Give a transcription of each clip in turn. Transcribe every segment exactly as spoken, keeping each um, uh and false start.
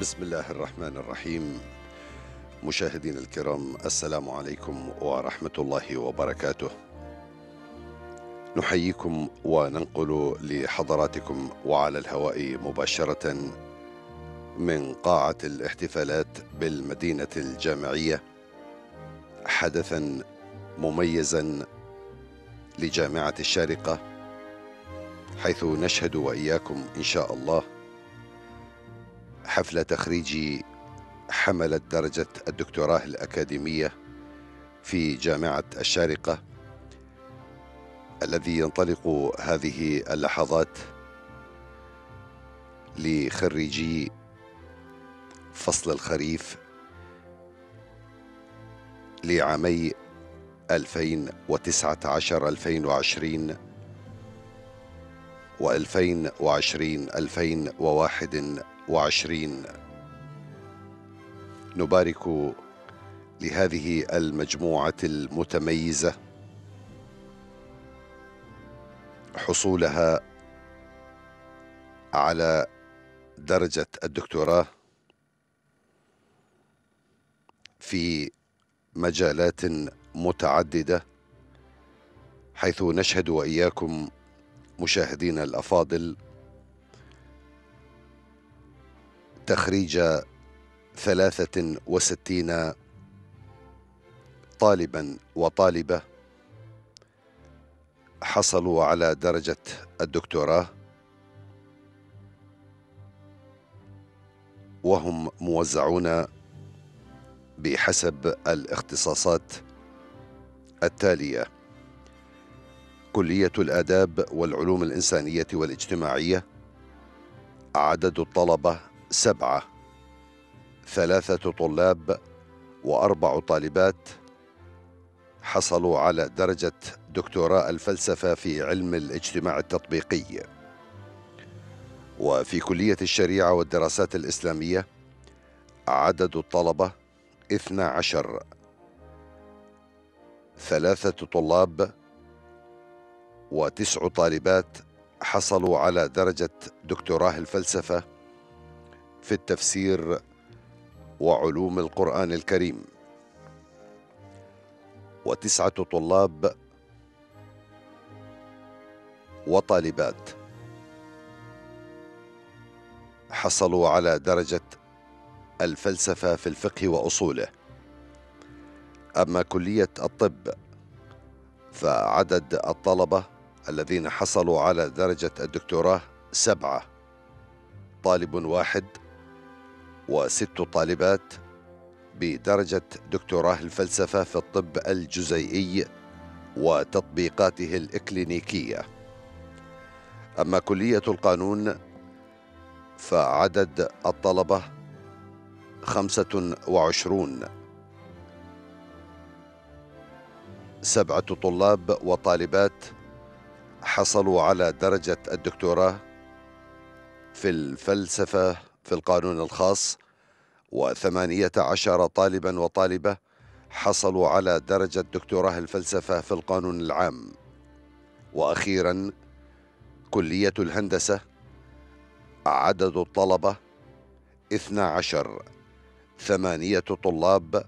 بسم الله الرحمن الرحيم. مشاهدين الكرام، السلام عليكم ورحمة الله وبركاته. نحييكم وننقل لحضراتكم وعلى الهواء مباشرة من قاعة الاحتفالات بالمدينة الجامعية حدثا مميزا لجامعة الشارقة، حيث نشهد وإياكم إن شاء الله حفل تخريج حملة درجة الدكتوراه الأكاديمية في جامعة الشارقة، الذي ينطلق هذه اللحظات لخريجي فصل الخريف لعامي ألفين وتسعة عشر ألفين وعشرين وألفين وعشرين ألفين وواحد وعشرين. نبارك لهذه المجموعة المتميزة حصولها على درجة الدكتوراه في مجالات متعددة، حيث نشهد وإياكم مشاهدينا الأفاضل تخريج ثلاثة وستين طالبا وطالبة حصلوا على درجة الدكتوراه، وهم موزعون بحسب الاختصاصات التالية: كلية الآداب والعلوم الإنسانية والاجتماعية عدد الطلبة سبعة، ثلاثة طلاب وأربع طالبات حصلوا على درجة دكتوراه الفلسفة في علم الاجتماع التطبيقي. وفي كلية الشريعة والدراسات الإسلامية عدد الطلبة اثنا عشر، ثلاثة طلاب وتسع طالبات حصلوا على درجة دكتوراه الفلسفة في التفسير وعلوم القرآن الكريم، وتسعة طلاب وطالبات حصلوا على درجة الفلسفة في الفقه وأصوله. أما كلية الطب فعدد الطلبة الذين حصلوا على درجة الدكتوراه سبعة، طالب واحد وست طالبات بدرجة دكتوراه الفلسفة في الطب الجزيئي وتطبيقاته الإكلينيكية. أما كلية القانون فعدد الطلبة خمسة وعشرون، سبعة طلاب وطالبات حصلوا على درجة الدكتوراه في الفلسفة في القانون الخاص، وثمانية عشر طالبا وطالبة حصلوا على درجة دكتوراه الفلسفة في القانون العام. وأخيرا كلية الهندسة عدد الطلبة اثنا عشر، ثمانية طلاب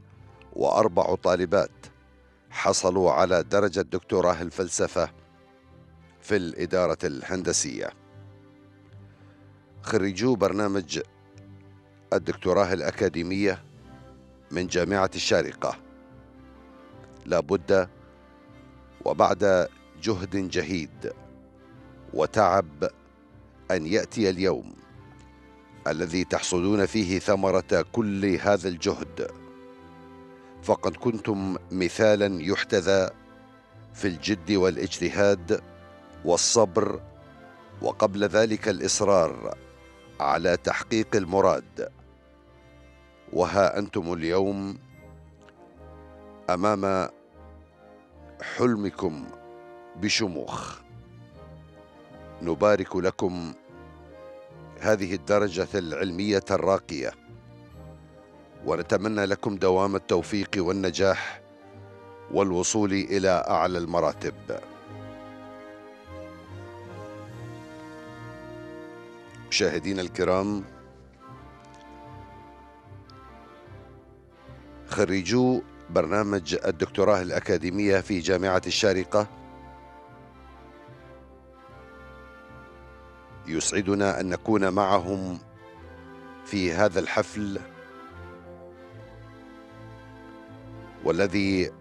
وأربع طالبات حصلوا على درجة دكتوراه الفلسفة في الإدارة الهندسية. خريجو برنامج الدكتوراه الأكاديمية من جامعة الشارقة لابد وبعد جهد جهيد وتعب أن يأتي اليوم الذي تحصدون فيه ثمرة كل هذا الجهد، فقد كنتم مثالا يحتذى في الجد والاجتهاد والصبر، وقبل ذلك الإصرار على تحقيق المراد. وها أنتم اليوم أمام حلمكم بشموخ. نبارك لكم هذه الدرجة العلمية الراقية، ونتمنى لكم دوام التوفيق والنجاح والوصول إلى أعلى المراتب. مشاهدينا الكرام، خريجو برنامج الدكتوراه الأكاديمية في جامعة الشارقة. يسعدنا أن نكون معهم في هذا الحفل والذي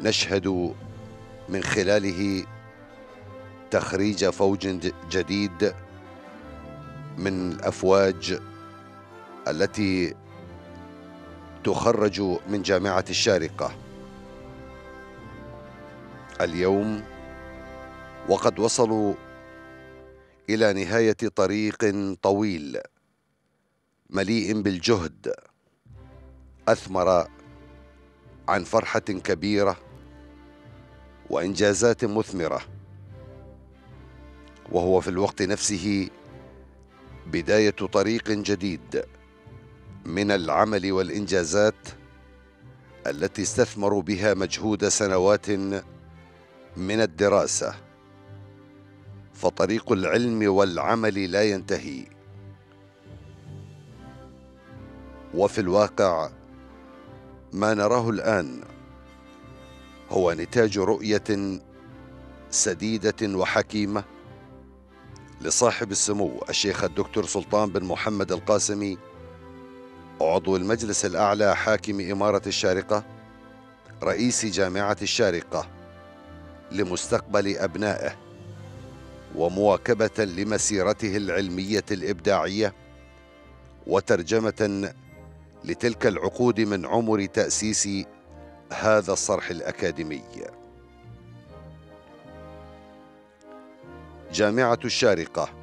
نشهد من خلاله تخريج فوج جديد من الأفواج التي تخرج من جامعة الشارقة اليوم، وقد وصلوا إلى نهاية طريق طويل مليء بالجهد أثمر عن فرحة كبيرة وإنجازات مثمرة، وهو في الوقت نفسه بداية طريق جديد من العمل والإنجازات التي استثمروا بها مجهود سنوات من الدراسة. فطريق العلم والعمل لا ينتهي، وفي الواقع ما نراه الآن هو نتاج رؤية سديدة وحكيمة لصاحب السمو الشيخ الدكتور سلطان بن محمد القاسمي، عضو المجلس الأعلى حاكم إمارة الشارقة، رئيس جامعة الشارقة، لمستقبل أبنائه ومواكبة لمسيرته العلمية الإبداعية وترجمة لتلك العقود من عمر تأسيس هذا الصرح الأكاديمي. جامعة الشارقة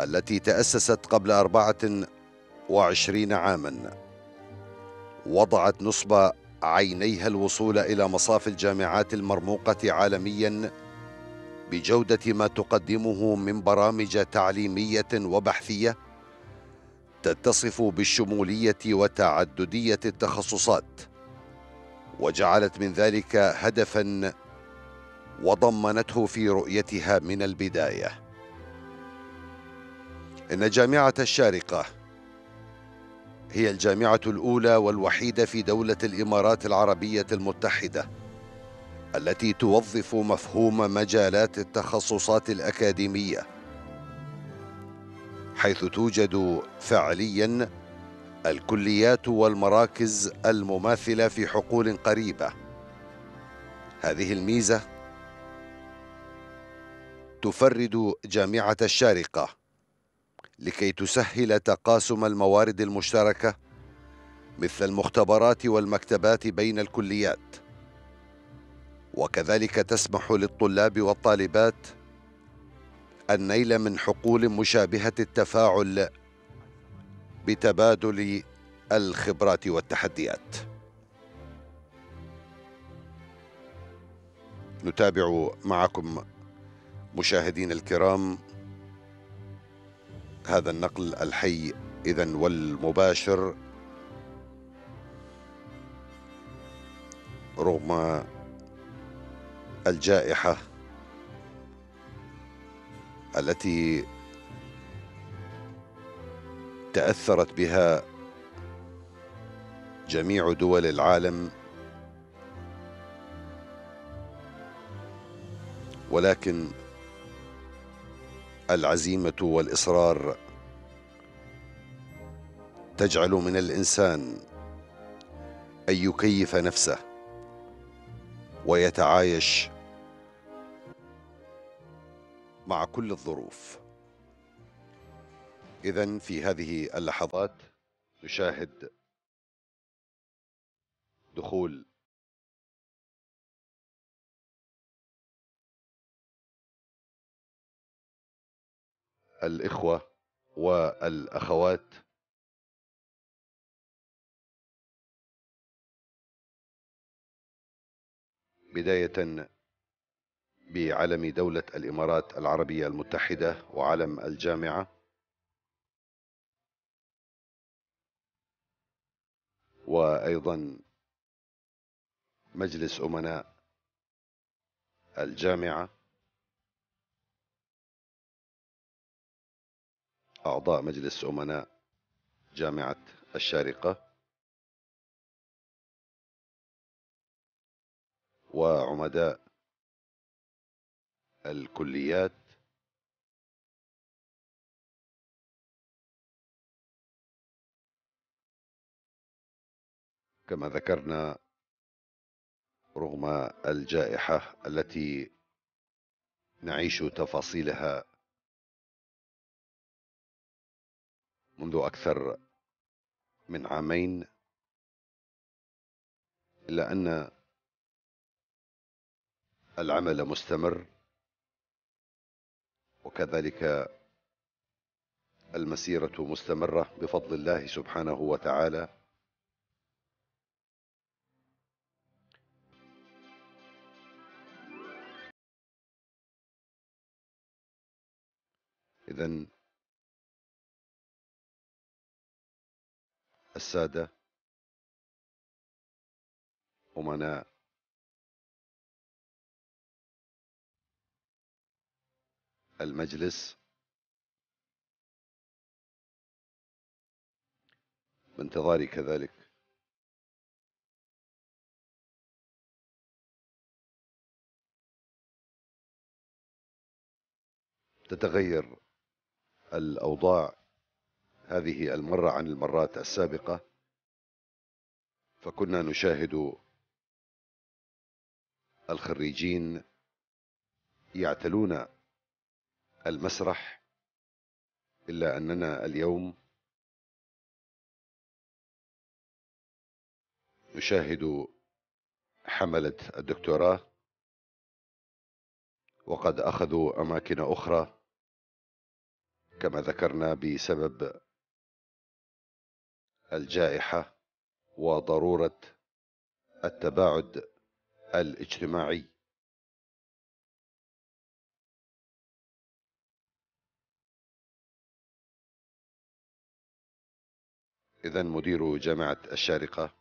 التي تأسست قبل أربعة وعشرين عاما وضعت نصب عينيها الوصول إلى مصاف الجامعات المرموقة عالميا بجودة ما تقدمه من برامج تعليمية وبحثية تتصف بالشمولية وتعددية التخصصات، وجعلت من ذلك هدفا وضمنته في رؤيتها من البداية. إن جامعة الشارقة هي الجامعة الأولى والوحيدة في دولة الإمارات العربية المتحدة التي توظف مفهوم مجالات التخصصات الأكاديمية، حيث توجد فعلياً الكليات والمراكز المماثلة في حقول قريبة. هذه الميزة تفرد جامعة الشارقة لكي تسهل تقاسم الموارد المشتركة مثل المختبرات والمكتبات بين الكليات، وكذلك تسمح للطلاب والطالبات النيل من حقول مشابهة التفاعل بتبادل الخبرات والتحديات. نتابع معكم مشاهدين الكرام هذا النقل الحي إذن والمباشر رغم الجائحة التي تأثرت بها جميع دول العالم، ولكن العزيمة والإصرار تجعل من الإنسان أن يكيف نفسه ويتعايش مع كل الظروف. إذن في هذه اللحظات نشاهد دخول الإخوة والأخوات بداية بعلم دولة الإمارات العربية المتحدة وعلم الجامعة، وأيضا مجلس أمناء الجامعة، أعضاء مجلس أمناء جامعة الشارقة وعمداء الكليات كما ذكرنا، رغم الجائحة التي نعيش تفاصيلها منذ أكثر من عامين، إلا أن العمل مستمر، وكذلك المسيرة مستمرة بفضل الله سبحانه وتعالى. إذن السادة أمناء المجلس، بانتظاري كذلك تتغير الأوضاع هذه المرة عن المرات السابقة، فكنا نشاهد الخريجين يعتلون المسرح، إلا أننا اليوم نشاهد حملة الدكتوراه وقد أخذوا أماكن أخرى كما ذكرنا بسبب الجائحة وضرورة التباعد الاجتماعي. إذن مدير جامعة الشارقة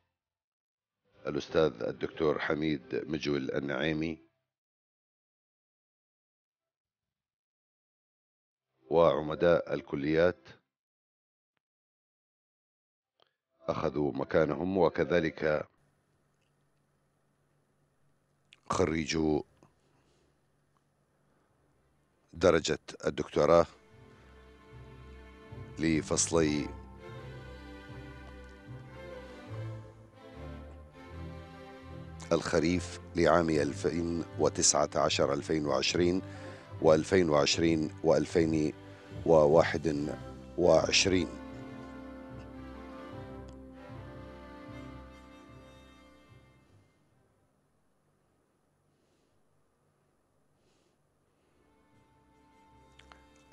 الأستاذ الدكتور حميد مجول النعيمي وعمداء الكليات أخذوا مكانهم، وكذلك خريجو درجة الدكتوراه لفصلي الخريف لعام ألفين وتسعة عشر ألفين وعشرين وألفين وعشرين وألفين وواحد وعشرين.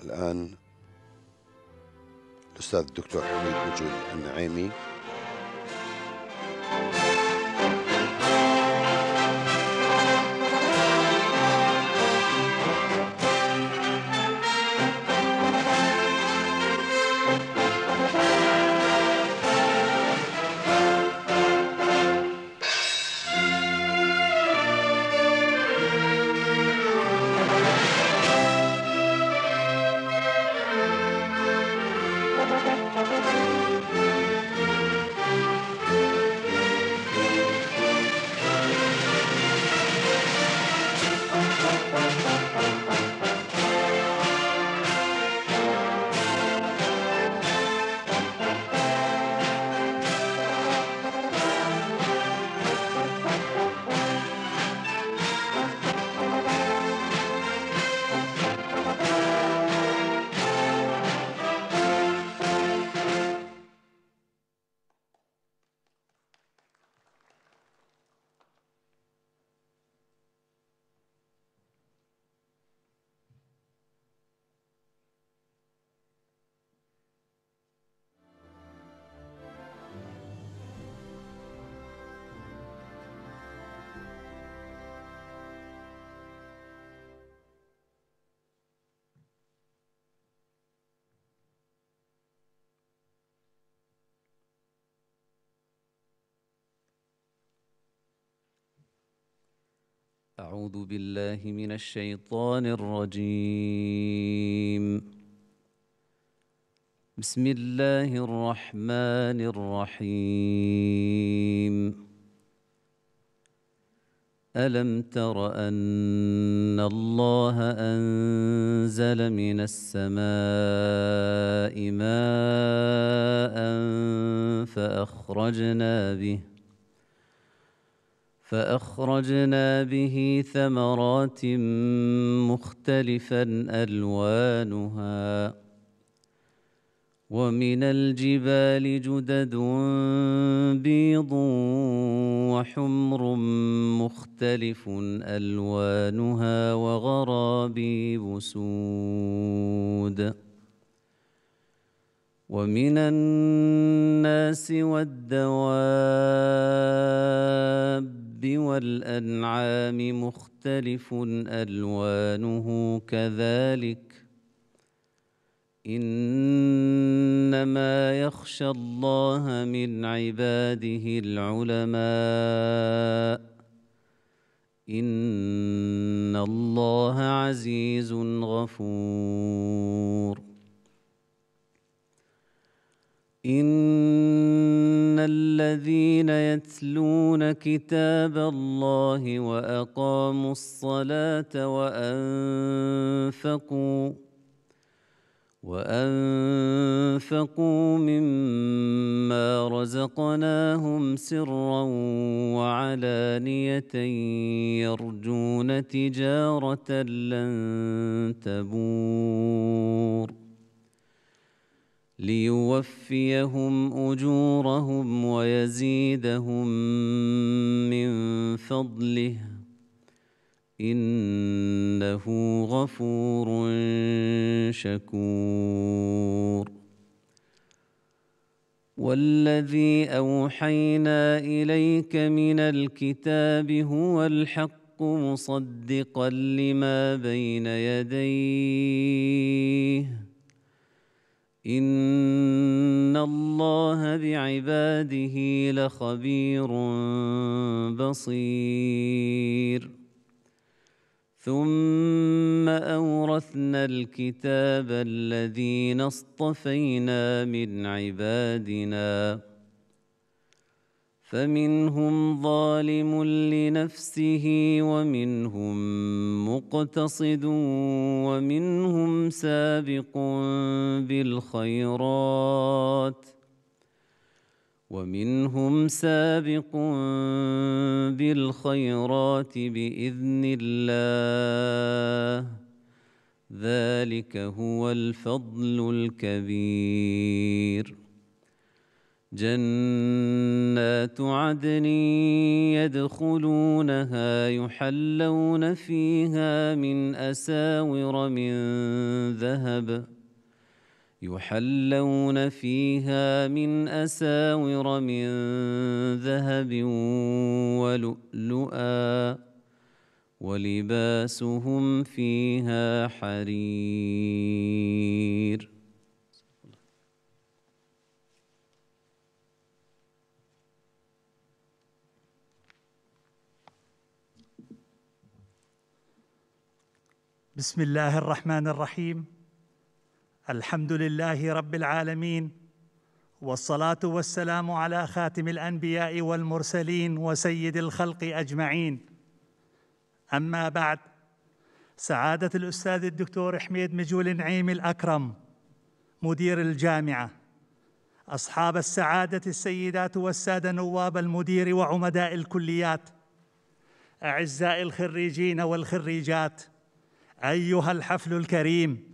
الآن الأستاذ الدكتور حميد مجول النعيمي أعوذ بالله من الشيطان الرجيم. بسم الله الرحمن الرحيم. ألم تر أن الله أنزل من السماء ماء فأخرجنا به فأخرجنا به ثمرات مختلفا ألوانها ومن الجبال جدد بيض وحمر مختلف ألوانها وغرابيب سود ومن الناس والدواب والأنعام مختلف ألوانه كذلك إنما يخشى الله من عباده العلماء إن الله عزيز غفور. إن الذين يتلون كتاب الله وأقاموا الصلاة وأنفقوا وأنفقوا مما رزقناهم سرا وعلانية يرجون تجارة لن تبور ليوفيهم أجورهم ويزيدهم من فضله إنه غفور شكور. والذي أوحينا إليك من الكتاب هو الحق مصدقا لما بين يديه إن الله بعباده لخبير بصير. ثم أورثنا الكتاب الذين اصطفينا من عبادنا فمنهم ظالم لنفسه ومنهم مقتصد ومنهم سابق بالخيرات ومنهم سابق بالخيرات بإذن الله ذلك هو الفضل الكبير. جنات عدن يدخلونها يحلون فيها من أساور من ذهب يحلون فيها من أساور من ذهب ولؤلؤا ولباسهم فيها حرير. بسم الله الرحمن الرحيم. الحمد لله رب العالمين والصلاة والسلام على خاتم الأنبياء والمرسلين وسيد الخلق أجمعين. أما بعد، سعادة الأستاذ الدكتور حميد مجول نعيم الأكرم مدير الجامعة، أصحاب السعادة السيدات والسادة نواب المدير وعمداء الكليات، أعزائي الخريجين والخريجات، أيها الحفل الكريم،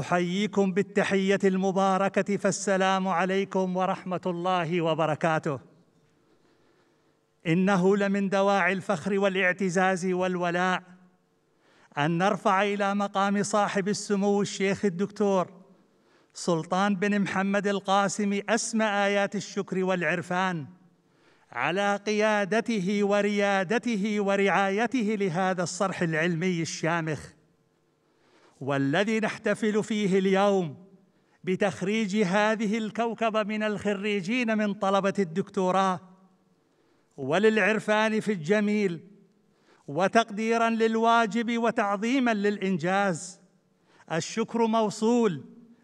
أحييكم بالتحية المباركة فالسلام عليكم ورحمة الله وبركاته. إنه لمن دواعي الفخر والاعتزاز والولاء أن نرفع إلى مقام صاحب السمو الشيخ الدكتور سلطان بن محمد القاسم أسمى آيات الشكر والعرفان على قيادته وريادته ورعايته لهذا الصرح العلمي الشامخ، والذي نحتفل فيه اليوم بتخريج هذه الكوكبة من الخريجين من طلبة الدكتوراه، وللعرفان في الجميل، وتقديراً للواجب وتعظيماً للإنجاز. الشكر موصول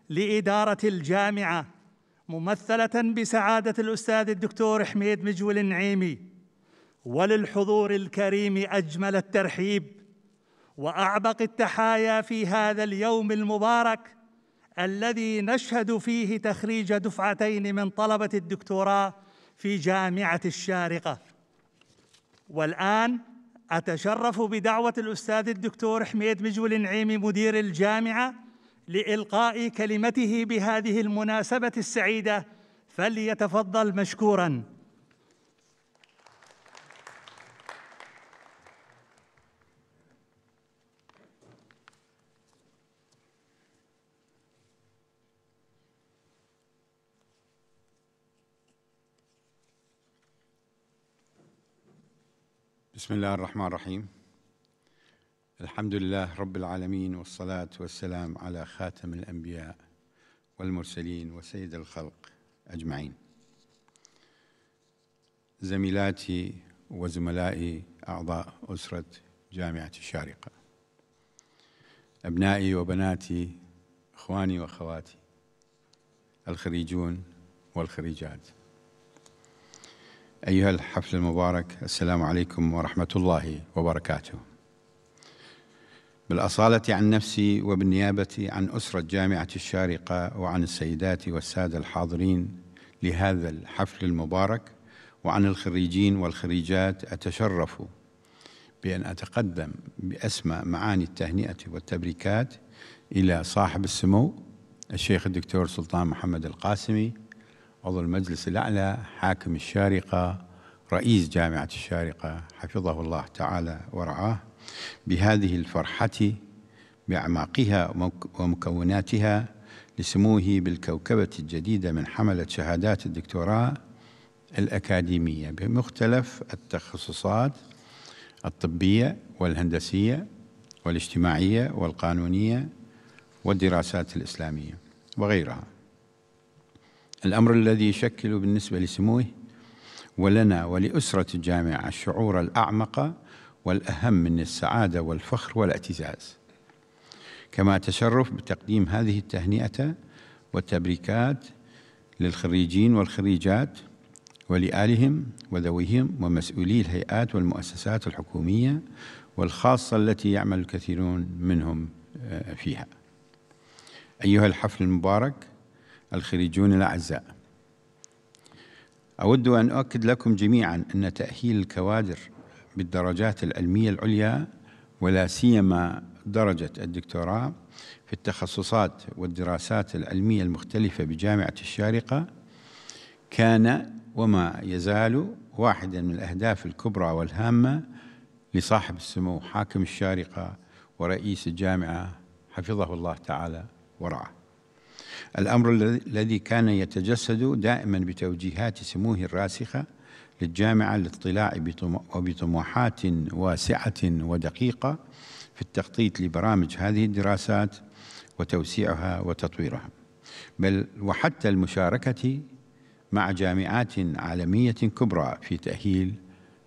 لإدارة الجامعة ممثلة بسعادة الأستاذ الدكتور حميد مجول النعيمي، وللحضور الكريم أجمل الترحيب وأعبق التحايا في هذا اليوم المبارك الذي نشهد فيه تخريج دفعتين من طلبة الدكتوراه في جامعة الشارقة. والآن أتشرف بدعوة الأستاذ الدكتور حميد مجول النعيمي مدير الجامعة لإلقاء كلمته بهذه المناسبة السعيدة، فليتفضل مشكوراً. بسم الله الرحمن الرحيم. الحمد لله رب العالمين، والصلاة والسلام على خاتم الأنبياء والمرسلين وسيد الخلق أجمعين. زميلاتي وزملائي أعضاء أسرة جامعة الشارقة، أبنائي وبناتي، إخواني وأخواتي الخريجون والخريجات، أيها الحفل المبارك، السلام عليكم ورحمة الله وبركاته. بالأصالة عن نفسي وبالنيابة عن أسرة جامعة الشارقة وعن السيدات والسادة الحاضرين لهذا الحفل المبارك وعن الخريجين والخريجات، أتشرف بأن أتقدم بأسمى معاني التهنئة والتبريكات إلى صاحب السمو الشيخ الدكتور سلطان محمد القاسمي، عضو المجلس الأعلى، حاكم الشارقة، رئيس جامعة الشارقة، حفظه الله تعالى ورعاه، بهذه الفرحة بأعماقها ومكوناتها لسموه بالكوكبة الجديدة من حملة شهادات الدكتوراه الأكاديمية بمختلف التخصصات الطبية والهندسية والاجتماعية والقانونية والدراسات الإسلامية وغيرها. الأمر الذي يشكل بالنسبة لسموه ولنا ولأسرة الجامعة الشعور الأعمق والأهم من السعادة والفخر والاعتزاز. كما أتشرف بتقديم هذه التهنئة والتبريكات للخريجين والخريجات ولآلهم وذويهم ومسؤولي الهيئات والمؤسسات الحكومية والخاصة التي يعمل الكثيرون منهم فيها. أيها الحفل المبارك الخريجون الأعزاء، أود أن أؤكد لكم جميعاً أن تأهيل الكوادر بالدرجات العلمية العليا ولا سيما درجة الدكتوراه في التخصصات والدراسات العلمية المختلفة بجامعة الشارقة كان وما يزال واحداً من الأهداف الكبرى والهامة لصاحب السمو حاكم الشارقة ورئيس الجامعة حفظه الله تعالى ورعاه. الأمر الذي كان يتجسد دائما بتوجيهات سموه الراسخة للجامعة للاطلاع وبطموحات واسعة ودقيقة في التخطيط لبرامج هذه الدراسات وتوسيعها وتطويرها، بل وحتى المشاركة مع جامعات عالمية كبرى في تأهيل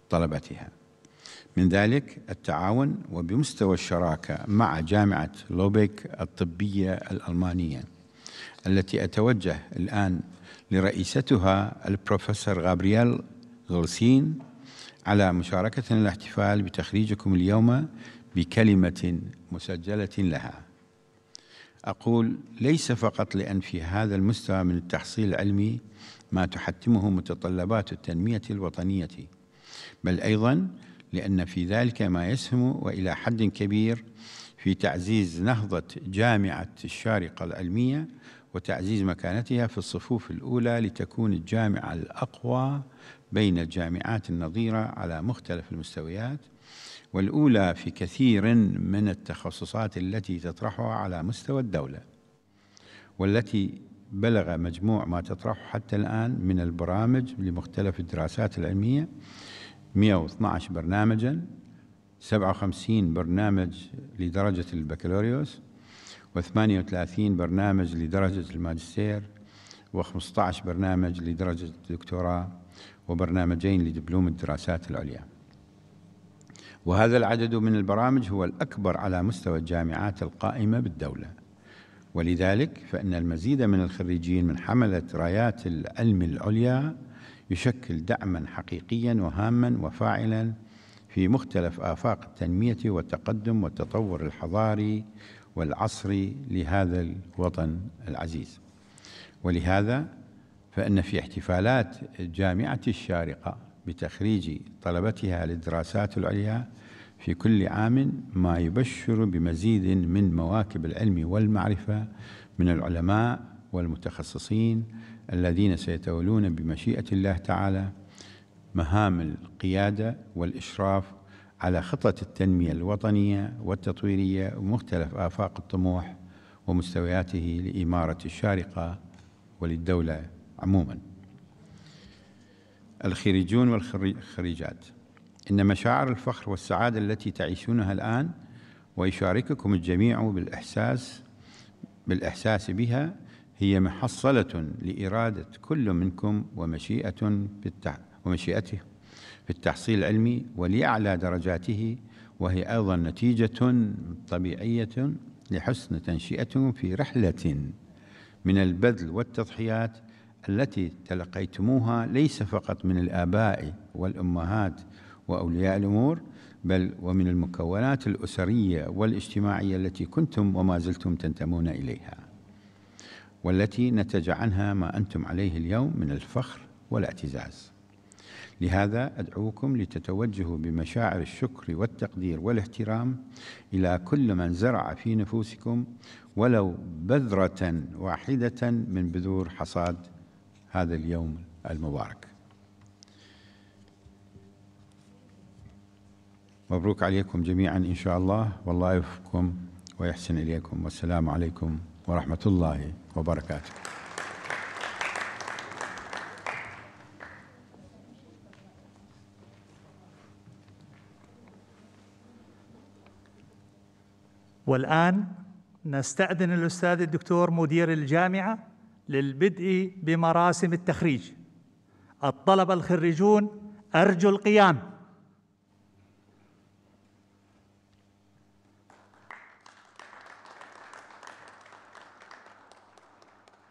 طلبتها. من ذلك التعاون وبمستوى الشراكة مع جامعة لوبيك الطبية الألمانية التي أتوجه الآن لرئيستها البروفيسور غابرييل غلسين على مشاركتنا الاحتفال بتخريجكم اليوم بكلمة مسجلة لها. أقول ليس فقط لأن في هذا المستوى من التحصيل العلمي ما تحتمه متطلبات التنمية الوطنية، بل أيضا لأن في ذلك ما يسهم وإلى حد كبير في تعزيز نهضة جامعة الشارقة العلمية وتعزيز مكانتها في الصفوف الأولى لتكون الجامعة الأقوى بين الجامعات النظيرة على مختلف المستويات، والأولى في كثير من التخصصات التي تطرحها على مستوى الدولة، والتي بلغ مجموع ما تطرحه حتى الآن من البرامج لمختلف الدراسات العلمية مئة واثني عشر برنامجاً، سبعة وخمسين برنامج لدرجة البكالوريوس، وثمانية وثلاثين برنامج لدرجة الماجستير، وخمسة عشر برنامج لدرجة الدكتوراه، وبرنامجين لدبلوم الدراسات العليا. وهذا العدد من البرامج هو الأكبر على مستوى الجامعات القائمة بالدولة، ولذلك فإن المزيد من الخريجين من حملة رايات العلم العليا يشكل دعما حقيقيا وهاما وفاعلا في مختلف آفاق التنمية والتقدم والتطور الحضاري والعصري لهذا الوطن العزيز. ولهذا فإن في احتفالات الجامعة الشارقة بتخريج طلبتها للدراسات العليا في كل عام ما يبشر بمزيد من مواكب العلم والمعرفة من العلماء والمتخصصين الذين سيتولون بمشيئة الله تعالى مهام القيادة والإشراف على خطة التنمية الوطنية والتطويرية ومختلف آفاق الطموح ومستوياته لإمارة الشارقة وللدولة عموما. الخريجون والخريجات، إن مشاعر الفخر والسعادة التي تعيشونها الآن ويشارككم الجميع بالإحساس بالإحساس بها هي محصلة لإرادة كل منكم ومشيئة ومشيئته في التحصيل العلمي ولأعلى درجاته، وهي أيضا نتيجة طبيعية لحسن تنشئتكم في رحلة من البذل والتضحيات التي تلقيتموها ليس فقط من الآباء والأمهات وأولياء الأمور، بل ومن المكونات الأسرية والاجتماعية التي كنتم وما زلتم تنتمون إليها، والتي نتج عنها ما أنتم عليه اليوم من الفخر والاعتزاز. لهذا أدعوكم لتتوجهوا بمشاعر الشكر والتقدير والاحترام إلى كل من زرع في نفوسكم ولو بذرة واحدة من بذور حصاد هذا اليوم المبارك. مبروك عليكم جميعا إن شاء الله، والله يوفقكم ويحسن إليكم، والسلام عليكم ورحمة الله وبركاته. والآن نستأذن الأستاذ الدكتور مدير الجامعة للبدء بمراسم التخريج. الطلبة الخريجون أرجو القيام.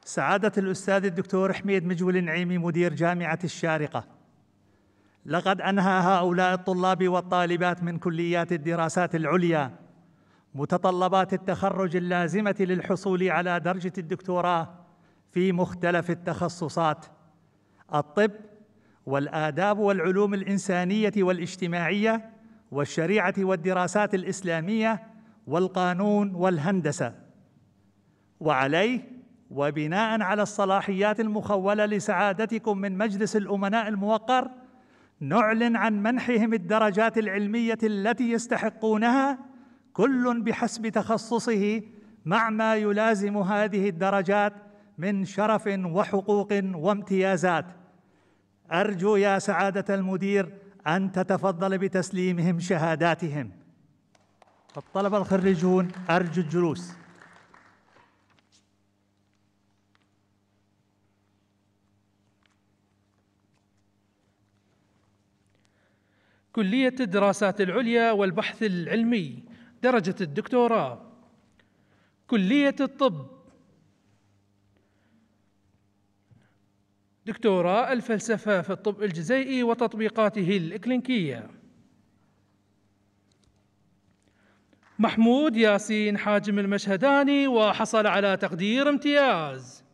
سعادة الأستاذ الدكتور حميد مجول نعيمي مدير جامعة الشارقة، لقد أنهى هؤلاء الطلاب والطالبات من كليات الدراسات العليا متطلبات التخرج اللازمة للحصول على درجة الدكتوراه في مختلف التخصصات: الطب والآداب والعلوم الإنسانية والاجتماعية والشريعة والدراسات الإسلامية والقانون والهندسة. وعليه وبناء على الصلاحيات المخولة لسعادتكم من مجلس الأمناء الموقر، نعلن عن منحهم الدرجات العلمية التي يستحقونها كل بحسب تخصصه، مع ما يلازم هذه الدرجات من شرف وحقوق وامتيازات. أرجو يا سعادة المدير أن تتفضل بتسليمهم شهاداتهم. الطلبة الخريجون أرجو الجلوس. كلية الدراسات العليا والبحث العلمي درجة الدكتوراه. كلية الطب دكتوراه الفلسفة في الطب الجزيئي وتطبيقاته الإكلينيكية. محمود ياسين حاجم المشهداني وحصل على تقدير امتياز.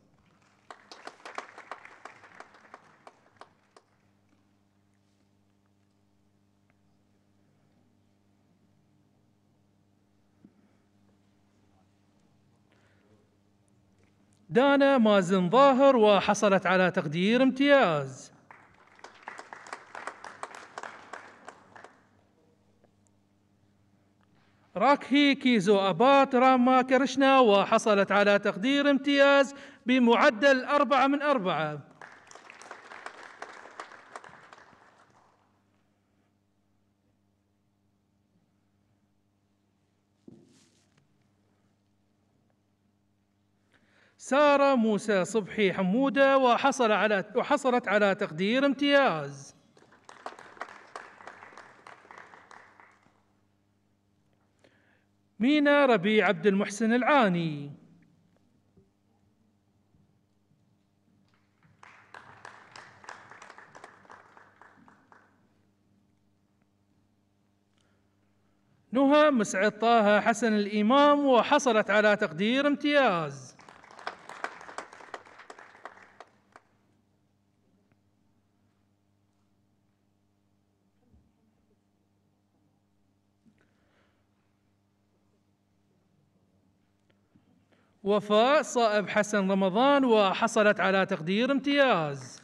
دانا مازن ظاهر وحصلت على تقدير امتياز. راكهي كيزو أبات راما كرشنا وحصلت على تقدير امتياز بمعدل أربعة من أربعة. سارة موسى صبحي حمودة وحصل على وحصلت على تقدير امتياز. مينا ربيع عبد المحسن العاني. نهى مسعد طه حسن الإمام، وحصلت على تقدير امتياز. وفاء صائب حسن رمضان، وحصلت على تقدير امتياز.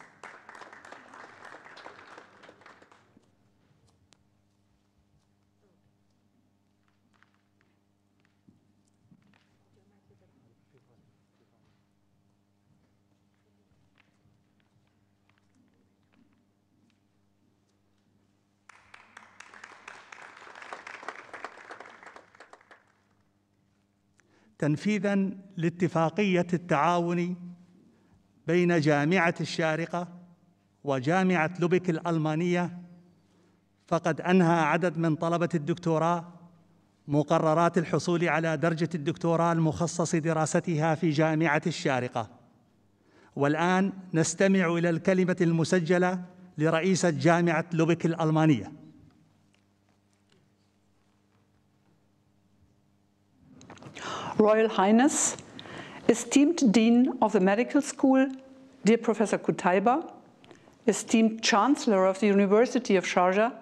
تنفيذاً لاتفاقية التعاون بين جامعة الشارقة وجامعة لوبيك الألمانية، فقد أنهى عدد من طلبة الدكتوراه مقررات الحصول على درجة الدكتوراه المخصص دراستها في جامعة الشارقة. والآن نستمع إلى الكلمة المسجلة لرئيسة جامعة لوبيك الألمانية. Royal Highness, esteemed Dean of the Medical School, dear Professor Kutaiba, esteemed Chancellor of the University of Sharjah,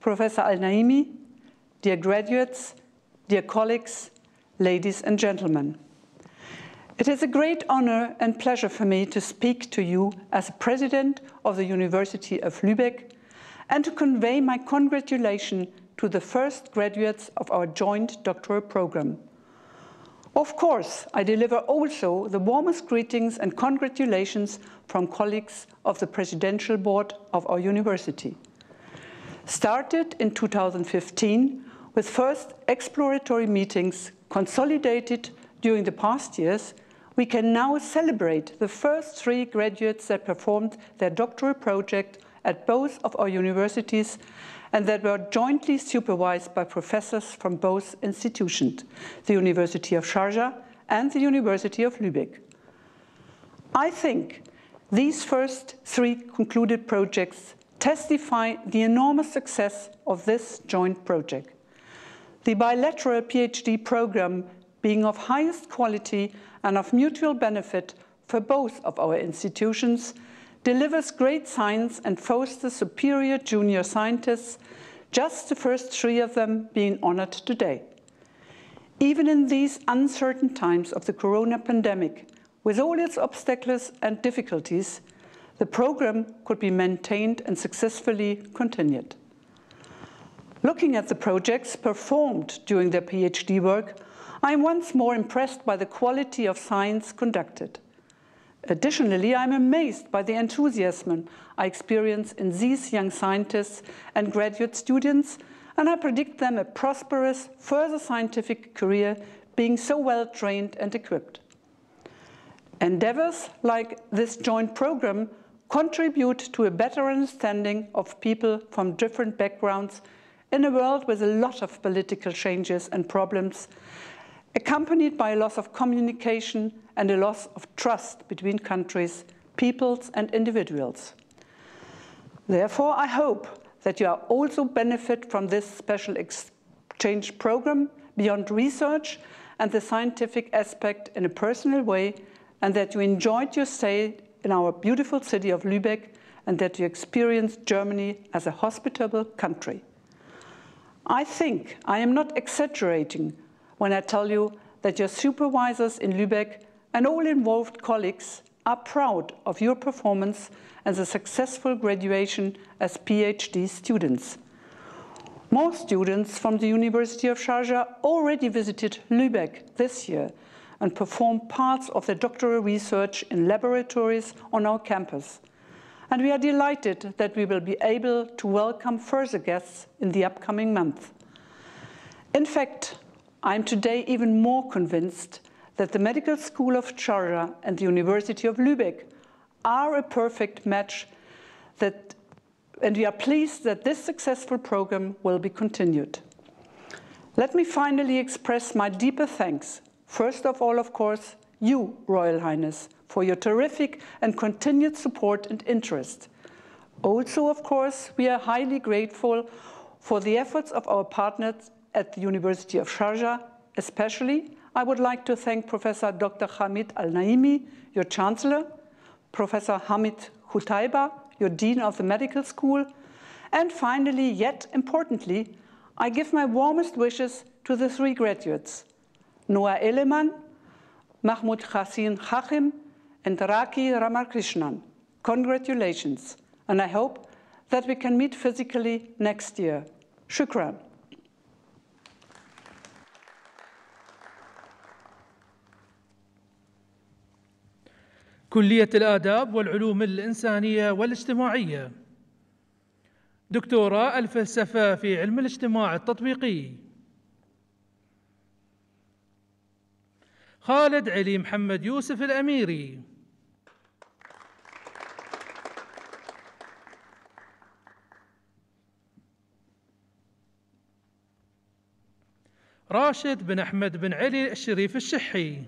Professor Al-Naimi, dear graduates, dear colleagues, ladies and gentlemen. It is a great honor and pleasure for me to speak to you as President of the University of Lübeck and to convey my congratulations to the first graduates of our joint doctoral program. Of course, I deliver also the warmest greetings and congratulations from colleagues of the Presidential Board of our university. Started in two thousand fifteen with first exploratory meetings consolidated during the past years, we can now celebrate the first three graduates that performed their doctoral project at both of our universities and that were jointly supervised by professors from both institutions, the University of Sharjah and the University of Lübeck. I think these first three concluded projects testify the enormous success of this joint project. The bilateral PhD program being of highest quality and of mutual benefit for both of our institutions delivers great science and fosters superior junior scientists, just the first three of them being honored today. Even in these uncertain times of the corona pandemic, with all its obstacles and difficulties, the program could be maintained and successfully continued. Looking at the projects performed during their PhD work, I am once more impressed by the quality of science conducted. Additionally, I'm amazed by the enthusiasm I experience in these young scientists and graduate students, and I predict them a prosperous further scientific career, being so well trained and equipped. Endeavors like this joint program contribute to a better understanding of people from different backgrounds in a world with a lot of political changes and problems, accompanied by a loss of communication and a loss of trust between countries, peoples and individuals. Therefore, I hope that you also benefit from this special exchange program beyond research and the scientific aspect in a personal way, and that you enjoyed your stay in our beautiful city of Lübeck, and that you experienced Germany as a hospitable country. I think I am not exaggerating when I tell you that your supervisors in Lübeck and all involved colleagues are proud of your performance and the successful graduation as PhD students. More students from the University of Sharjah already visited Lübeck this year and performed parts of their doctoral research in laboratories on our campus. And we are delighted that we will be able to welcome further guests in the upcoming month. In fact, I am today even more convinced that the Medical School of Sharjah and the University of Lübeck are a perfect match, that, and we are pleased that this successful program will be continued. Let me finally express my deeper thanks. First of all, of course, you, Royal Highness, for your terrific and continued support and interest. Also, of course, we are highly grateful for the efforts of our partners at the University of Sharjah especially, I would like to thank Professor Doctor Hamid Al-Naimi, your Chancellor, Professor Hamid Khutaiba, your Dean of the Medical School, and finally, yet importantly, I give my warmest wishes to the three graduates, Noah Eleman, Mahmoud Hassin Hachim, and Raki Ramakrishnan. Congratulations, and I hope that we can meet physically next year. Shukran. كلية الآداب والعلوم الإنسانية والاجتماعية، دكتوراه الفلسفة في علم الاجتماع التطبيقي، خالد علي محمد يوسف الأميري. راشد بن أحمد بن علي الشريف الشحي.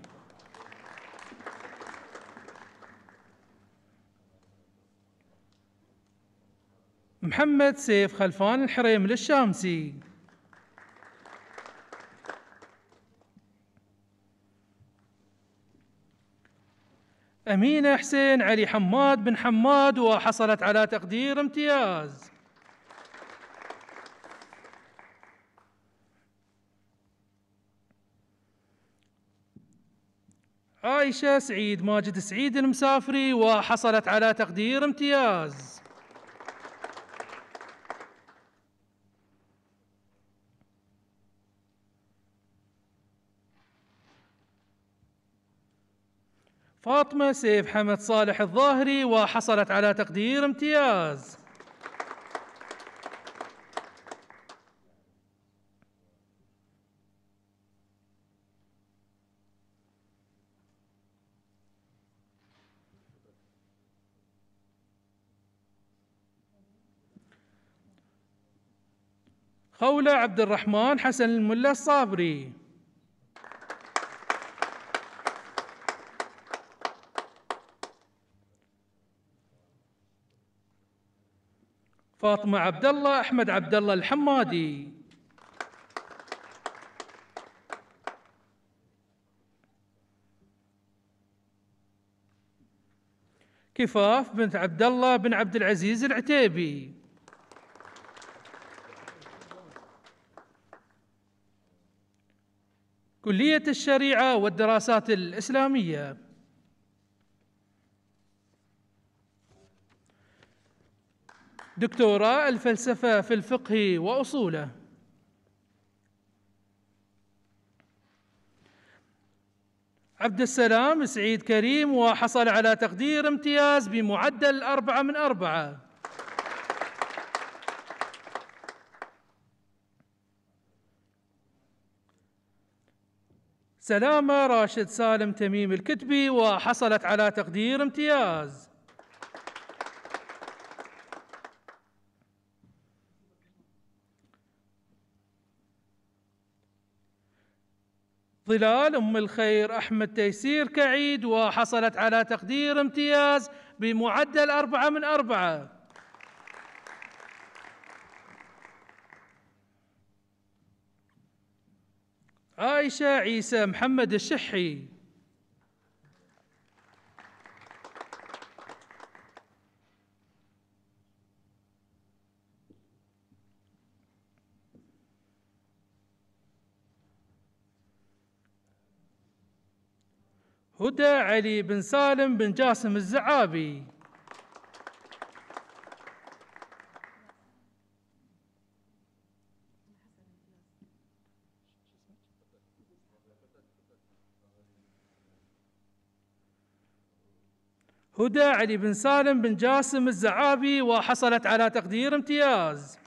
محمد سيف خلفان الحريم للشامسي. أمينة حسين علي حماد بن حماد وحصلت على تقدير امتياز. عائشة سعيد ماجد سعيد المسافري وحصلت على تقدير امتياز. فاطمة سيف حمد صالح الظاهري وحصلت على تقدير امتياز. خولة عبد الرحمن حسن الملا الصابري. فاطمة عبد الله أحمد عبد الله الحمادي. كفاف بنت عبد الله بن عبد العزيز العتيبي. كلية الشريعة والدراسات الإسلامية، دكتوراه الفلسفة في الفقه وأصوله. عبد السلام سعيد كريم وحصل على تقدير امتياز بمعدل أربعة من أربعة. سلامة راشد سالم تميم الكتبي وحصلت على تقدير امتياز. ظلال أم الخير أحمد تيسير كعيد وحصلت على تقدير امتياز بمعدل أربعة من أربعة. عائشة عيسى محمد الشحي. هدى علي بن سالم بن جاسم الزعابي. هدى علي بن سالم بن جاسم الزعابي وحصلت على تقدير امتياز.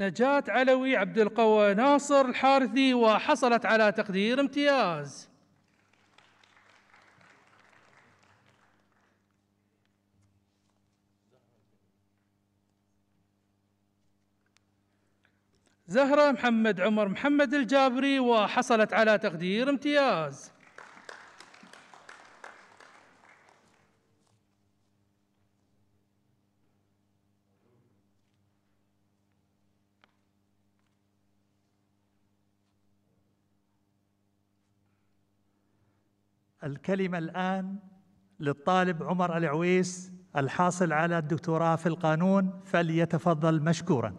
نجاة علوي، عبد القوي ناصر الحارثي، وحصلت على تقدير امتياز. زهرة محمد عمر محمد الجابري، وحصلت على تقدير امتياز. الكلمة الآن للطالب عمر العويس الحاصل على الدكتوراه في القانون، فليتفضل مشكورا.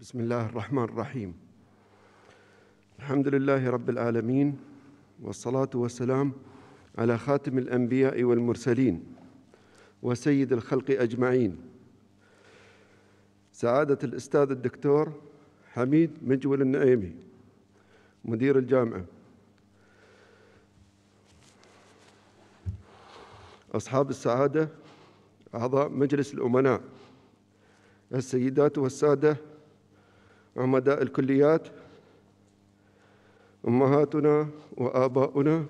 بسم الله الرحمن الرحيم. الحمد لله رب العالمين، والصلاة والسلام على خاتم الأنبياء والمرسلين وسيد الخلق أجمعين. سعادة الأستاذ الدكتور حميد مجول النعيمي مدير الجامعة، أصحاب السعادة أعضاء مجلس الأمناء، السيدات والسادة عمداء الكليات، أمهاتنا وآباؤنا،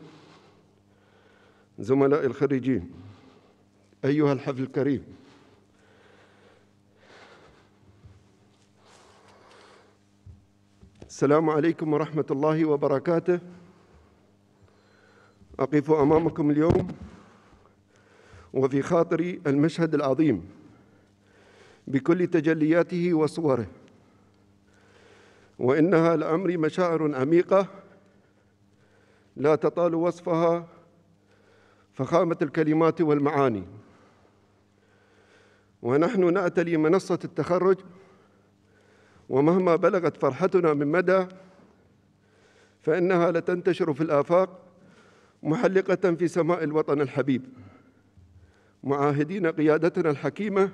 زملاء الخريجين، أيها الحفل الكريم، السلام عليكم ورحمة الله وبركاته. أقف أمامكم اليوم وفي خاطري المشهد العظيم بكل تجلياته وصوره، وإنها لأمر مشاعر عميقة لا تطال وصفها فخامة الكلمات والمعاني. ونحن نعتلي منصة التخرج، ومهما بلغت فرحتنا من مدى فإنها لتنتشر في الآفاق محلقة في سماء الوطن الحبيب، معاهدين قيادتنا الحكيمة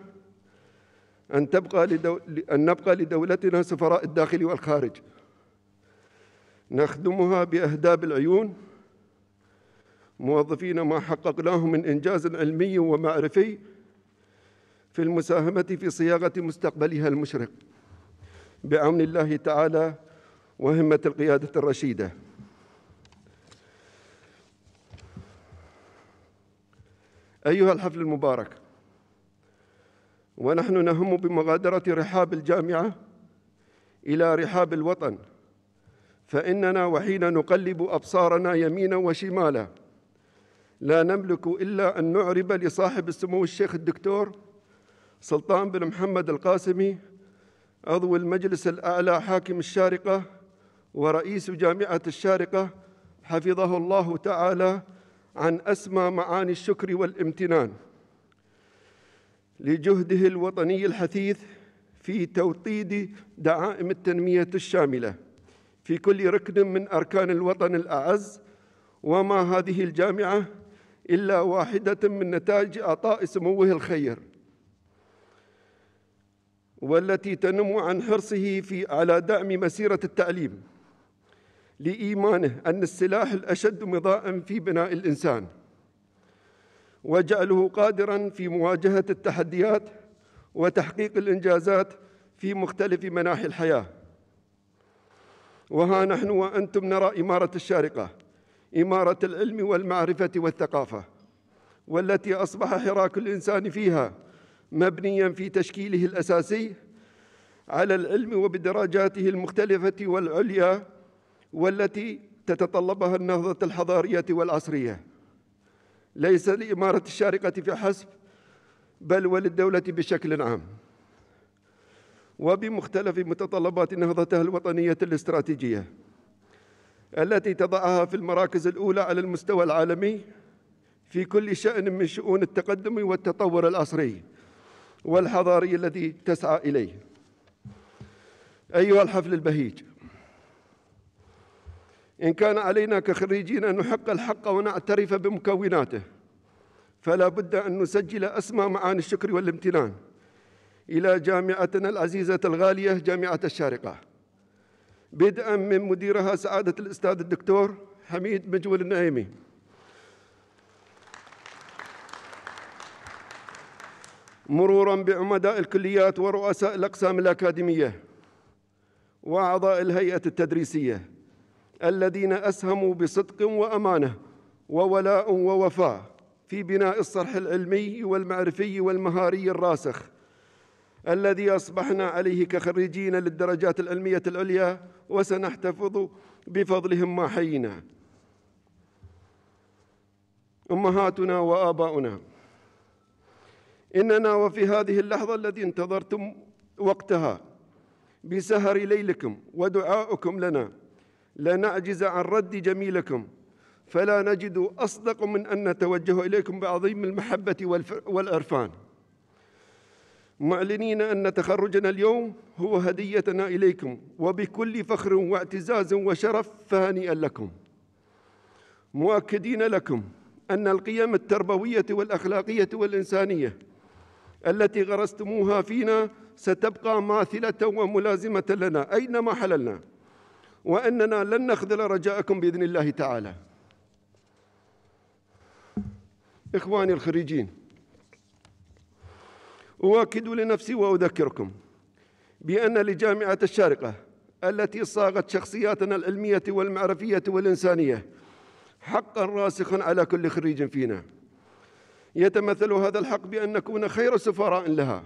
أن تبقى لدو... أن نبقى لدولتنا سفراء الداخل والخارج، نخدمها بأهداب العيون، موظفين ما حققناه من إنجاز علمي ومعرفي في المساهمة في صياغة مستقبلها المشرق بعون الله تعالى وهمة القيادة الرشيدة. أيها الحفل المبارك، ونحن نهم بمغادرة رحاب الجامعة إلى رحاب الوطن، فإننا وحين نقلب أبصارنا يمينا وشمالا لا نملك إلا أن نعرب لصاحب السمو الشيخ الدكتور سلطان بن محمد القاسمي عضو المجلس الأعلى حاكم الشارقة ورئيس جامعة الشارقة حفظه الله تعالى عن أسمى معاني الشكر والامتنان لجهده الوطني الحثيث في توطيد دعائم التنمية الشاملة في كل ركن من أركان الوطن الأعز، وما هذه الجامعة إلا واحدة من نتاج عطاء سموه الخير، والتي تنم عن حرصه في على دعم مسيرة التعليم لإيمانه أن السلاح الأشد مضاءً في بناء الإنسان، وجعله قادراً في مواجهة التحديات وتحقيق الإنجازات في مختلف مناحي الحياة. وها نحن وأنتم نرى إمارة الشارقة، إمارة العلم والمعرفة والثقافة، والتي أصبح حراك الإنسان فيها مبنياً في تشكيله الأساسي على العلم وبدرجاته المختلفة والعليا، والتي تتطلبها النهضة الحضارية والعصرية، ليس لإمارة الشارقة فحسب بل وللدولة بشكل عام، وبمختلف متطلبات نهضتها الوطنية الاستراتيجية التي تضعها في المراكز الأولى على المستوى العالمي في كل شأن من شؤون التقدم والتطور العصري والحضاري الذي تسعى إليه. أيها الحفل البهيج، إن كان علينا كخريجين أن نحق الحق ونعترف بمكوناته، فلا بد أن نسجل أسمى معاني الشكر والامتنان إلى جامعتنا العزيزة الغالية جامعة الشارقة، بدءا من مديرها سعادة الأستاذ الدكتور حميد مجول النعيمي، مرورا بعمداء الكليات ورؤساء الأقسام الأكاديمية وأعضاء الهيئة التدريسية الذين أسهموا بصدق وأمانة وولاء ووفاء في بناء الصرح العلمي والمعرفي والمهاري الراسخ الذي أصبحنا عليه كخريجين للدرجات العلمية العليا، وسنحتفظ بفضلهم ما حيينا. أمهاتنا وآباؤنا، إننا وفي هذه اللحظة التي انتظرتم وقتها بسهر ليلكم ودعائكم لنا لنعجز عن رد جميلكم، فلا نجد أصدق من أن نتوجه إليكم بعظيم المحبة والعرفان، معلنين أن تخرجنا اليوم هو هديتنا إليكم، وبكل فخر واعتزاز وشرف فهنيئا لكم، مؤكدين لكم أن القيم التربوية والأخلاقية والإنسانية التي غرستموها فينا ستبقى ماثلة وملازمة لنا أينما حللنا، وأننا لن نخذل رجاءكم بإذن الله تعالى. إخواني الخريجين، أؤكد لنفسي وأذكركم بأن لجامعة الشارقة التي صاغت شخصياتنا العلمية والمعرفية والإنسانية حقاً راسخاً على كل خريج فينا، يتمثل هذا الحق بأن نكون خير سفراء لها،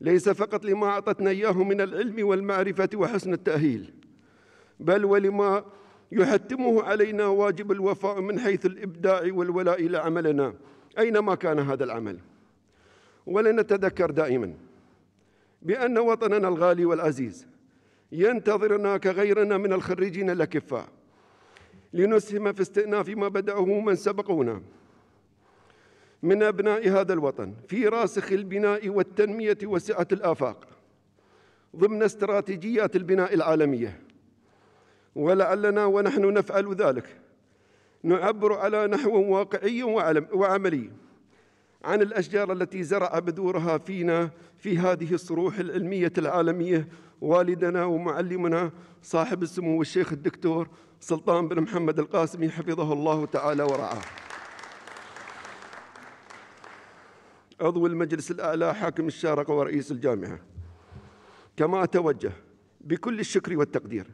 ليس فقط لما أعطتنا إياه من العلم والمعرفة وحسن التأهيل، بل ولما يحتمه علينا واجب الوفاء من حيث الإبداع والولاء لعملنا أينما كان هذا العمل. ولنتذكر دائماً بأن وطننا الغالي والعزيز ينتظرنا كغيرنا من الخريجين الأكفاء لنسهم في استئناف ما بدأه من سبقونا من أبناء هذا الوطن في راسخ البناء والتنمية وسعة الآفاق ضمن استراتيجيات البناء العالمية، ولعلنا ونحن نفعل ذلك نعبر على نحو واقعي وعملي عن الأشجار التي زرع بذورها فينا في هذه الصروح العلمية العالمية والدنا ومعلمنا صاحب السمو الشيخ الدكتور سلطان بن محمد القاسمي حفظه الله تعالى ورعاه، عضو المجلس الأعلى حاكم الشارقة ورئيس الجامعة. كما أتوجه بكل الشكر والتقدير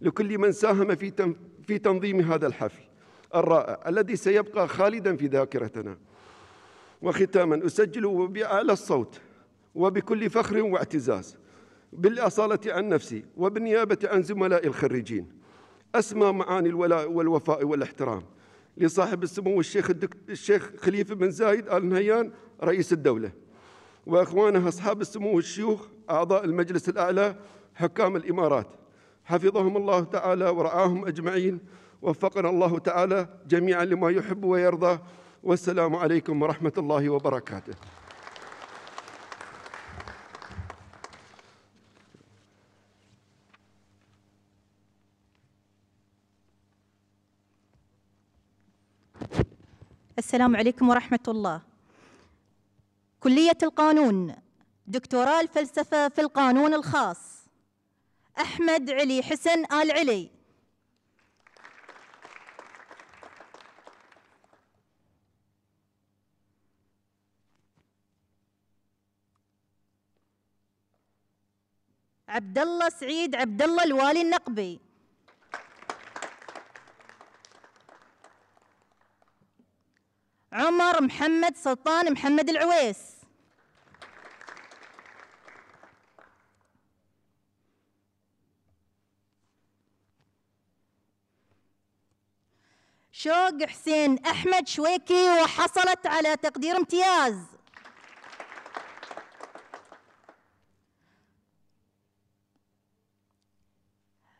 لكل من ساهم في في تنظيم هذا الحفل الرائع الذي سيبقى خالداً في ذاكرتنا. وختاماً أسجل بأعلى الصوت وبكل فخر واعتزاز بالأصالة عن نفسي وبالنيابة عن زملائي الخريجين أسمى معاني الولاء والوفاء والاحترام لصاحب السمو الشيخ الشيخ خليفة بن زايد آل نهيان رئيس الدولة، وإخوانه أصحاب السمو الشيوخ أعضاء المجلس الأعلى حكام الإمارات، حفظهم الله تعالى ورعاهم أجمعين، وفقنا الله تعالى جميعاً لما يحب ويرضى، والسلام عليكم ورحمة الله وبركاته. السلام عليكم ورحمة الله. كلية القانون، دكتوراه الفلسفة في القانون الخاص، أحمد علي حسن آل علي. عبد الله سعيد عبد الله الوالي النقبي. عمر محمد سلطان محمد العويس. شوق حسين أحمد شويكي وحصلت على تقدير امتياز.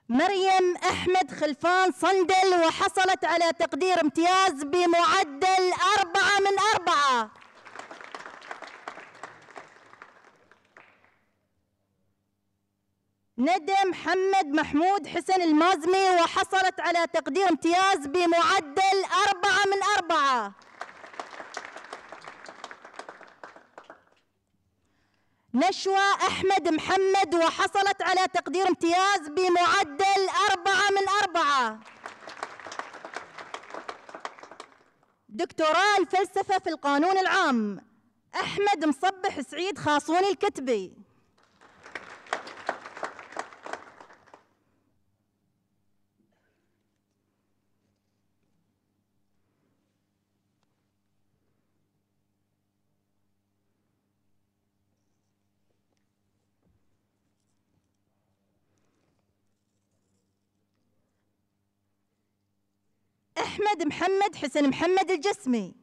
مريم أحمد خلفان صندل وحصلت على تقدير امتياز بمعدل أربعة من أربعة. ندى محمد محمود حسن المازمي، وحصلت على تقدير امتياز بمعدل أربعة من أربعة. نشوى أحمد محمد، وحصلت على تقدير امتياز بمعدل أربعة من أربعة. دكتوراه الفلسفة في القانون العام أحمد مصبح سعيد خاصوني الكتبي. أحمد محمد حسن محمد الجسمي.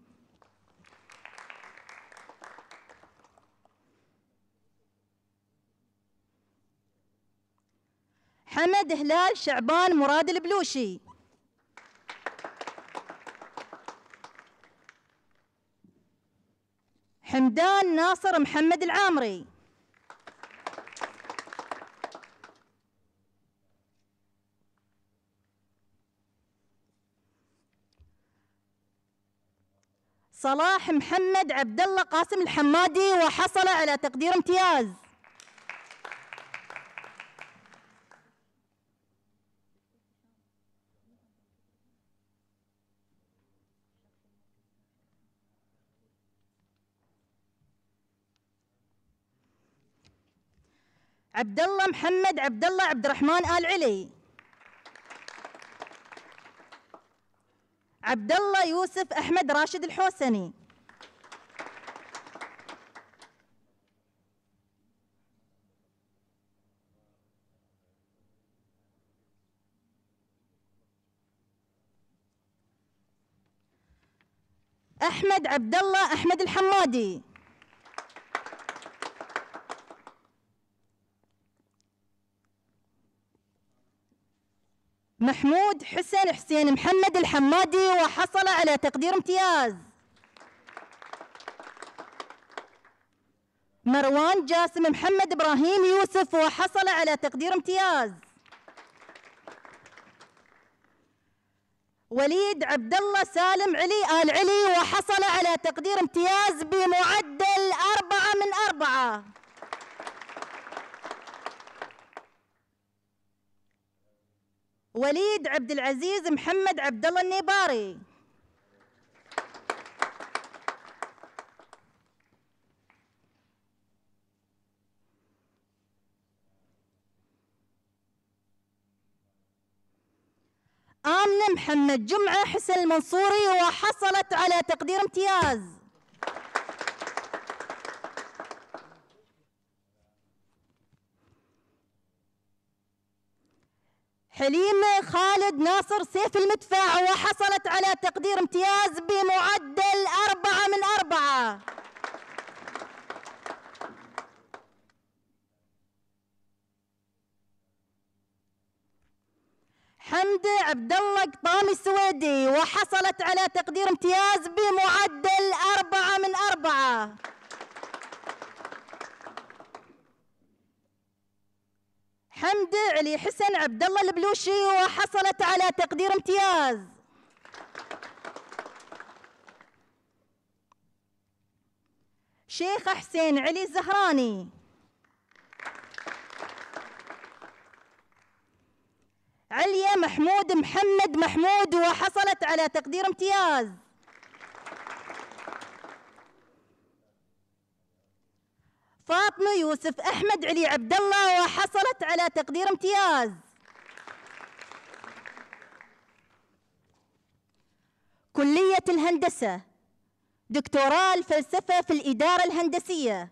حمد هلال شعبان مراد البلوشي. حمدان ناصر محمد العامري. صلاح محمد عبد الله قاسم الحمادي، وحصل على تقدير امتياز. عبد الله محمد عبد الله عبد الرحمن آل علي. عبد الله يوسف أحمد راشد الحوسني. أحمد عبد الله أحمد الحمادي. محمود حسين حسين محمد الحمادي، وحصل على تقدير امتياز. مروان جاسم محمد إبراهيم يوسف، وحصل على تقدير امتياز. وليد عبد الله سالم علي آل علي، وحصل على تقدير امتياز بمعدل أربعة من أربعة. وليد عبد العزيز محمد عبد الله النيباري. آمنة محمد جمعة حسن المنصوري، وحصلت على تقدير امتياز. حليمة خالد ناصر سيف المدفع، وحصلت على تقدير امتياز بمعدل أربعة من أربعة. حمدة عبد الله قطامي السويدي، وحصلت على تقدير امتياز بمعدل أربعة من أربعة. حمد علي حسن عبد الله البلوشي، وحصلت على تقدير امتياز. شيخ حسين علي الزهراني. عليا محمود محمد محمود، وحصلت على تقدير امتياز. فاطمة يوسف أحمد علي عبد الله، وحصلت على تقدير امتياز. كلية الهندسة دكتوراه الفلسفة في الإدارة الهندسية.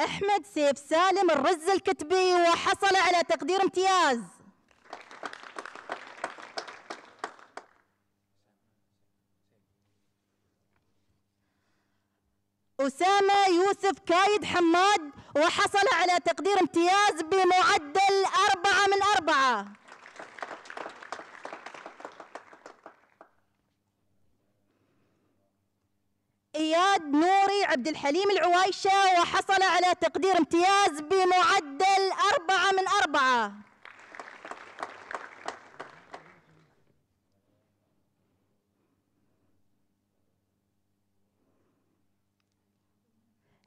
أحمد سيف سالم الرز الكتبي وحصل على تقدير امتياز. أسامة يوسف كايد حماد وحصل على تقدير امتياز بمعدل أربعة من أربعة. إياد نوري عبد الحليم العوايشة وحصل على تقدير امتياز بمعدل أربعة من أربعة.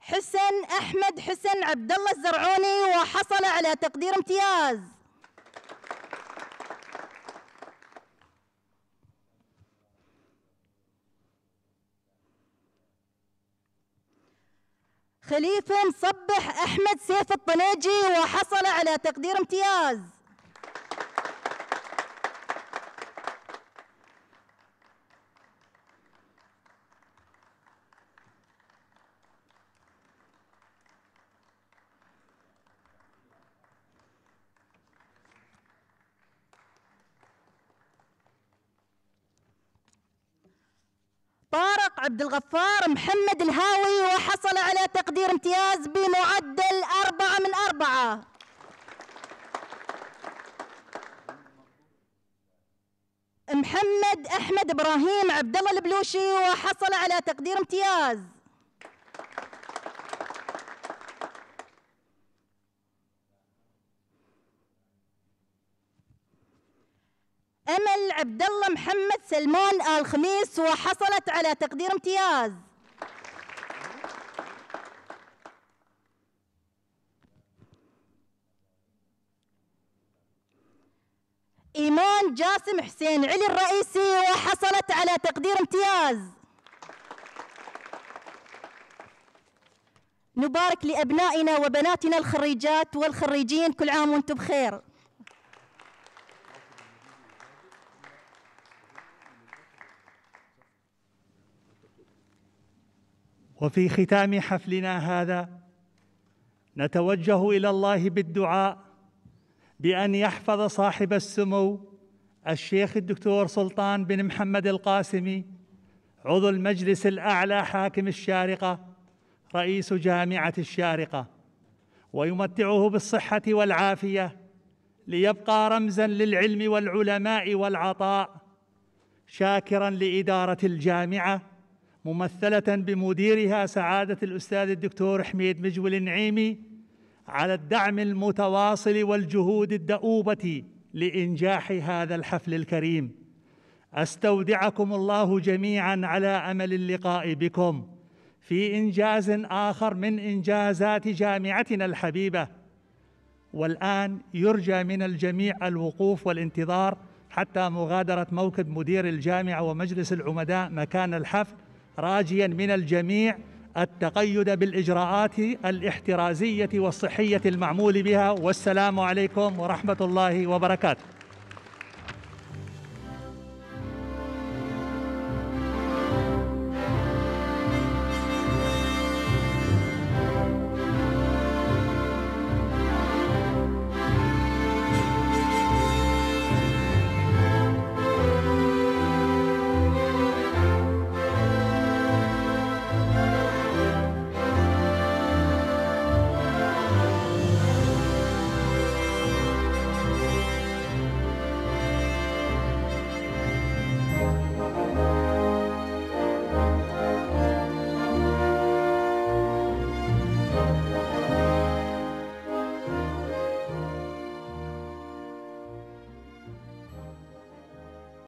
حسن أحمد حسن عبد الله الزرعوني وحصل على تقدير امتياز. خليفة مصبح أحمد سيف الطنيجي وحصل على تقدير امتياز. طارق عبد الغفار محمد الهاوي وحصل على تقدير امتياز بمعدل أربعة من أربعة. محمد أحمد إبراهيم عبد الله البلوشي وحصل على تقدير امتياز. أمل عبد الله محمد سلمان آل خميس وحصلت على تقدير امتياز. إيمان جاسم حسين علي الرئيسي وحصلت على تقدير امتياز. نبارك لأبنائنا وبناتنا الخريجات والخريجين، كل عام وانتم بخير. وفي ختام حفلنا هذا نتوجه إلى الله بالدعاء بأن يحفظ صاحب السمو الشيخ الدكتور سلطان بن محمد القاسمي عضو المجلس الأعلى حاكم الشارقة رئيس جامعة الشارقة، ويمتعه بالصحة والعافية ليبقى رمزاً للعلم والعلماء والعطاء، شاكراً لإدارة الجامعة ممثلة بمديرها سعادة الأستاذ الدكتور حميد مجول النعيمي على الدعم المتواصل والجهود الدؤوبة لإنجاح هذا الحفل الكريم. أستودعكم الله جميعاً على أمل اللقاء بكم في إنجاز آخر من إنجازات جامعتنا الحبيبة، والآن يرجى من الجميع الوقوف والانتظار حتى مغادرة موكب مدير الجامعة ومجلس العمداء مكان الحفل، راجياً من الجميع التقيد بالإجراءات الاحترازية والصحية المعمول بها، والسلام عليكم ورحمة الله وبركاته.